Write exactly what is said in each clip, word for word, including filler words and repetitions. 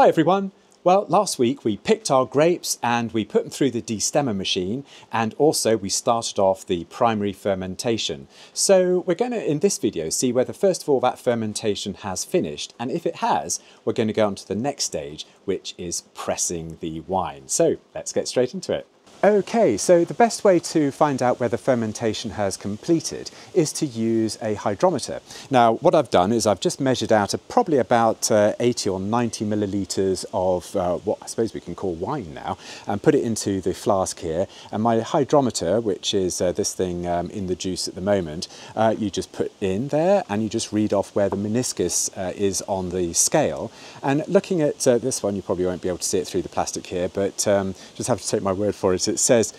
Hi everyone. Well, last week we picked our grapes and we put them through the destemmer machine, and also we started off the primary fermentation. So we're going to, in this video, see whether first of all that fermentation has finished, and if it has, we're going to go on to the next stage, which is pressing the wine. So let's get straight into it. Okay, so the best way to find out whether fermentation has completed is to use a hydrometer. Now, what I've done is I've just measured out a, probably about uh, eighty or ninety millilitres of uh, what I suppose we can call wine now, and put it into the flask here. And my hydrometer, which is uh, this thing um, in the juice at the moment, uh, you just put in there and you just read off where the meniscus uh, is on the scale. And looking at uh, this one, you probably won't be able to see it through the plastic here, but um, just have to take my word for it. It says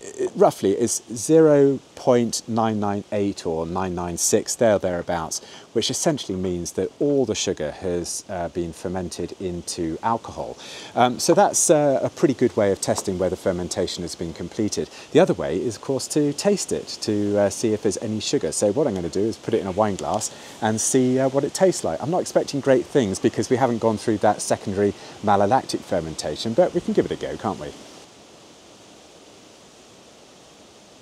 it roughly it's zero point nine nine eight or nine nine six, there thereabouts, which essentially means that all the sugar has uh, been fermented into alcohol. Um, so that's uh, a pretty good way of testing whether fermentation has been completed. The other way is, of course, to taste it, to uh, see if there's any sugar. So what I'm going to do is put it in a wine glass and see uh, what it tastes like. I'm not expecting great things because we haven't gone through that secondary malolactic fermentation, but we can give it a go, can't we?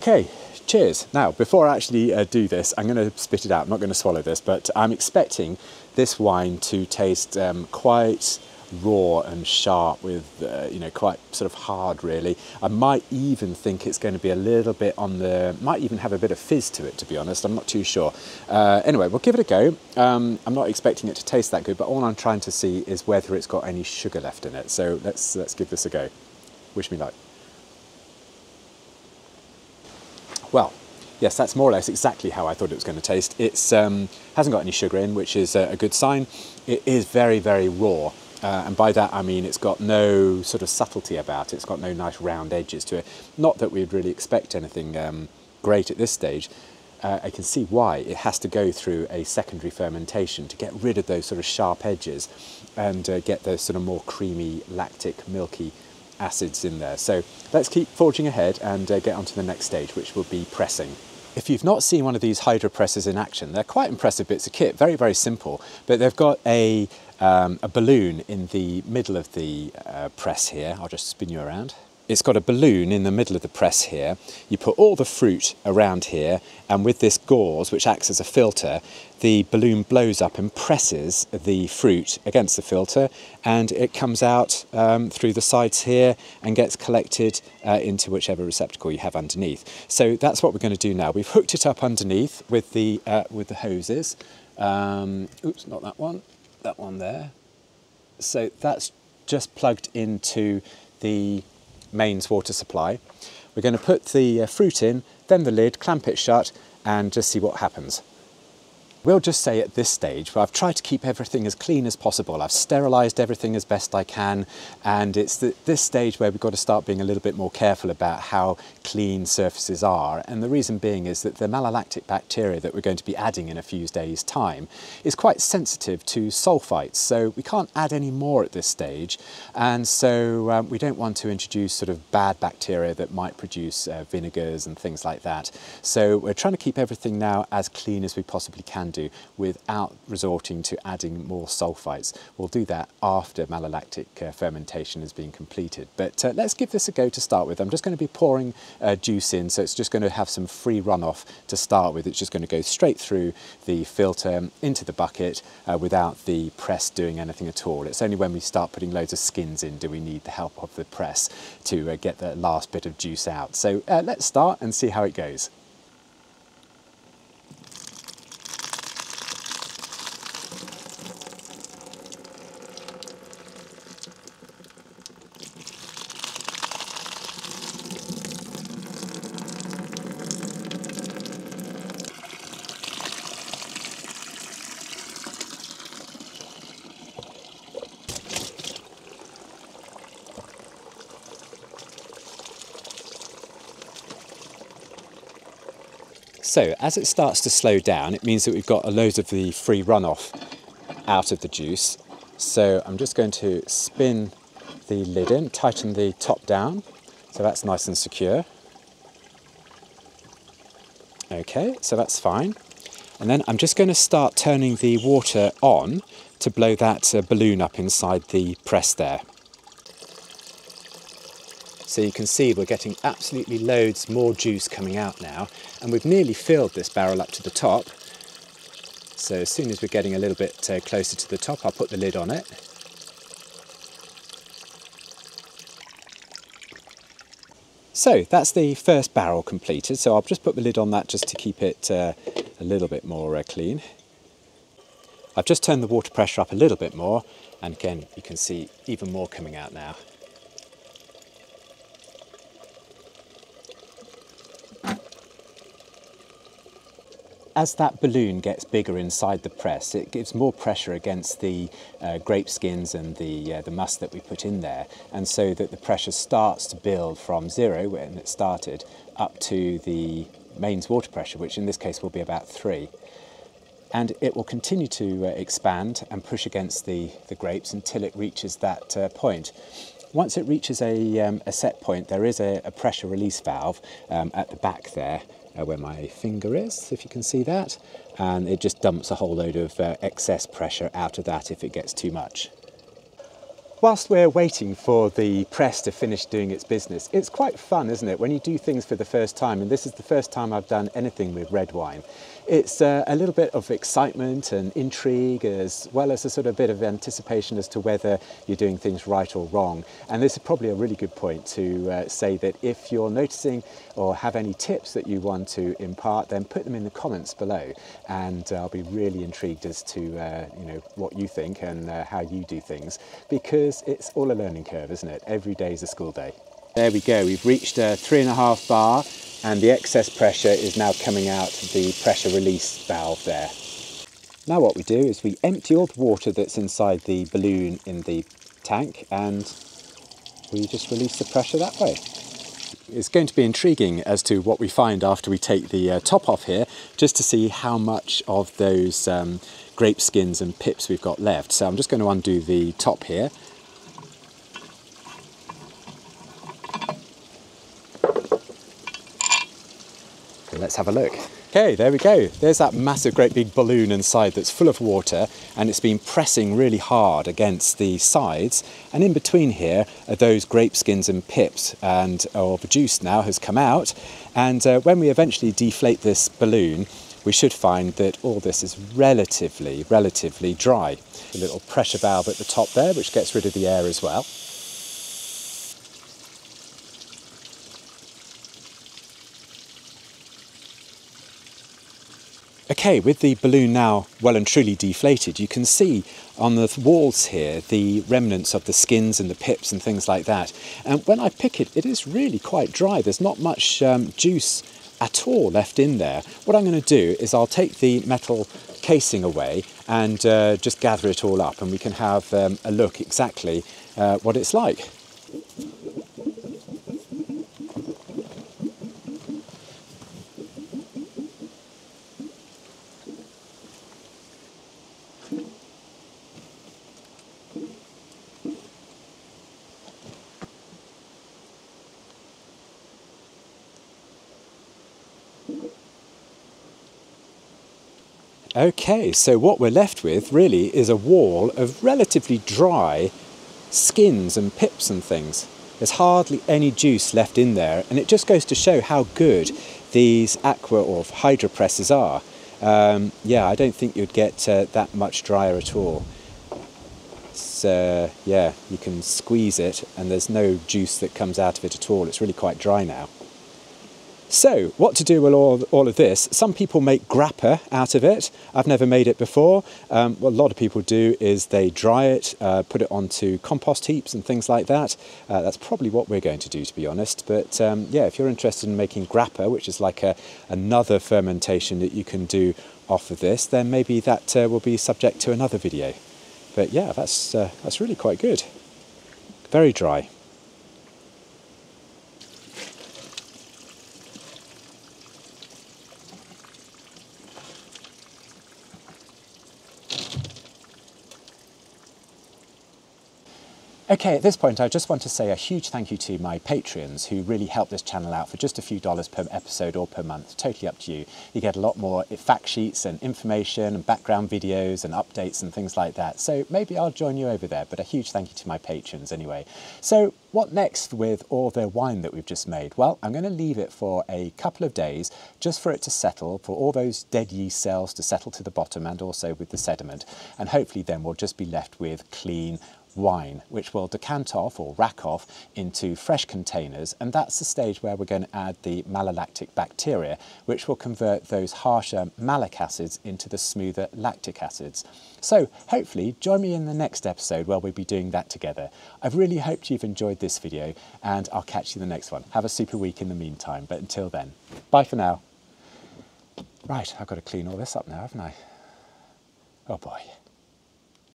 Okay, cheers. Now, before I actually uh, do this, I'm going to spit it out. I'm not going to swallow this, but I'm expecting this wine to taste um, quite raw and sharp, with uh, you know, quite sort of hard, really. I might even think it's going to be a little bit on the, might even have a bit of fizz to it, to be honest. I'm not too sure. Uh, anyway, we'll give it a go. Um, I'm not expecting it to taste that good, but all I'm trying to see is whether it's got any sugar left in it. So let's let's give this a go. Wish me luck. Well, yes, that's more or less exactly how I thought it was going to taste. It's um, hasn't got any sugar in, which is a good sign. It is very, very raw. Uh, and by that, I mean, it's got no sort of subtlety about it. It's got no nice round edges to it. Not that we'd really expect anything um, great at this stage. Uh, I can see why it has to go through a secondary fermentation to get rid of those sort of sharp edges and uh, get those sort of more creamy, lactic, milky acids in there. So let's keep forging ahead and uh, get on to the next stage, which will be pressing. If you've not seen one of these hydropresses in action, they're quite impressive bits of kit, very, very simple, but they've got a, um, a balloon in the middle of the uh, press here. I'll just spin you around. It's got a balloon in the middle of the press here. You put all the fruit around here, and with this gauze, which acts as a filter, the balloon blows up and presses the fruit against the filter, and it comes out um, through the sides here and gets collected uh, into whichever receptacle you have underneath. So that's what we're going to do now. We've hooked it up underneath with the, uh, with the hoses. Um, oops, not that one, that one there. So that's just plugged into the mains water supply. We're going to put the uh, fruit in, then the lid, clamp it shut, and just see what happens. We'll just say at this stage, where I've tried to keep everything as clean as possible, I've sterilised everything as best I can, and it's at this stage where we've got to start being a little bit more careful about how clean surfaces are. And the reason being is that the malolactic bacteria that we're going to be adding in a few days' time is quite sensitive to sulfites, so we can't add any more at this stage, and so um, we don't want to introduce sort of bad bacteria that might produce uh, vinegars and things like that. So we're trying to keep everything now as clean as we possibly can do, without resorting to adding more sulfites. We'll do that after malolactic uh, fermentation has been completed. But uh, let's give this a go to start with. I'm just going to be pouring uh, juice in, so it's just going to have some free runoff to start with. It's just going to go straight through the filter into the bucket uh, without the press doing anything at all. It's only when we start putting loads of skins in do we need the help of the press to uh, get the last bit of juice out. So uh, let's start and see how it goes. So as it starts to slow down, it means that we've got a load of the free runoff out of the juice. So I'm just going to spin the lid in, tighten the top down, so that's nice and secure. Okay, so that's fine. And then I'm just going to start turning the water on to blow that uh, balloon up inside the press there. So you can see we're getting absolutely loads more juice coming out now, and we've nearly filled this barrel up to the top. So as soon as we're getting a little bit uh, closer to the top, I'll put the lid on it. So that's the first barrel completed, so I'll just put the lid on that just to keep it uh, a little bit more uh, clean. I've just turned the water pressure up a little bit more, and again you can see even more coming out now. As that balloon gets bigger inside the press, it gives more pressure against the uh, grape skins and the, uh, the must that we put in there, and so that the pressure starts to build from zero, when it started, up to the mains water pressure, which in this case will be about three. And it will continue to uh, expand and push against the, the grapes until it reaches that uh, point. Once it reaches a, um, a set point, there is a, a pressure release valve um, at the back there, where my finger is, if you can see that, and it just dumps a whole load of uh, excess pressure out of that if it gets too much. Whilst we're waiting for the press to finish doing its business, it's quite fun, isn't it, when you do things for the first time, and this is the first time I've done anything with red wine. It's uh, a little bit of excitement and intrigue, as well as a sort of bit of anticipation as to whether you're doing things right or wrong. And this is probably a really good point to uh, say that if you're noticing or have any tips that you want to impart, then put them in the comments below, and uh, I'll be really intrigued as to uh, you know, what you think and uh, how you do things, because it's all a learning curve, isn't it? Every day is a school day. There we go, we've reached uh, three and a half bar, and the excess pressure is now coming out the pressure release valve there. Now what we do is we empty all the water that's inside the balloon in the tank, and we just release the pressure that way. It's going to be intriguing as to what we find after we take the uh, top off here, just to see how much of those um, grape skins and pips we've got left. So I'm just going to undo the top here. Let's have a look. Okay, there we go. There's that massive great big balloon inside that's full of water, and it's been pressing really hard against the sides, and in between here are those grape skins and pips, and or the juice now has come out, and uh, when we eventually deflate this balloon, we should find that all this is relatively, relatively dry. A little pressure valve at the top there, which gets rid of the air as well. Okay, with the balloon now well and truly deflated, you can see on the walls here the remnants of the skins and the pips and things like that. And when I pick it, it is really quite dry. There's not much um, juice at all left in there. What I'm going to do is I'll take the metal casing away and uh, just gather it all up, and we can have um, a look exactly uh, what it's like. Okay, so what we're left with really is a wall of relatively dry skins and pips and things. There's hardly any juice left in there, and it just goes to show how good these aqua or hydropresses are. Um, yeah, I don't think you'd get uh, that much drier at all. So, yeah, you can squeeze it and there's no juice that comes out of it at all. It's really quite dry now. So, what to do with all, all of this? Some people make grappa out of it. I've never made it before. Um, what a lot of people do is they dry it, uh, put it onto compost heaps and things like that. Uh, that's probably what we're going to do, to be honest. But um, yeah, if you're interested in making grappa, which is like a, another fermentation that you can do off of this, then maybe that uh, will be subject to another video. But yeah, that's, uh, that's really quite good. Very dry. Okay, at this point I just want to say a huge thank you to my Patreons who really help this channel out for just a few dollars per episode or per month, totally up to you. You get a lot more fact sheets and information and background videos and updates and things like that, so maybe I'll join you over there, but a huge thank you to my Patrons anyway. So what next with all the wine that we've just made? Well, I'm going to leave it for a couple of days just for it to settle, for all those dead yeast cells to settle to the bottom and also with the sediment, and hopefully then we'll just be left with clean wine, which will decant off or rack off into fresh containers. And that's the stage where we're going to add the malolactic bacteria, which will convert those harsher malic acids into the smoother lactic acids. So hopefully join me in the next episode where we'll be doing that together. I've really hoped you've enjoyed this video, and I'll catch you in the next one. Have a super week in the meantime, but until then, bye for now. Right, I've got to clean all this up now, haven't I? Oh boy.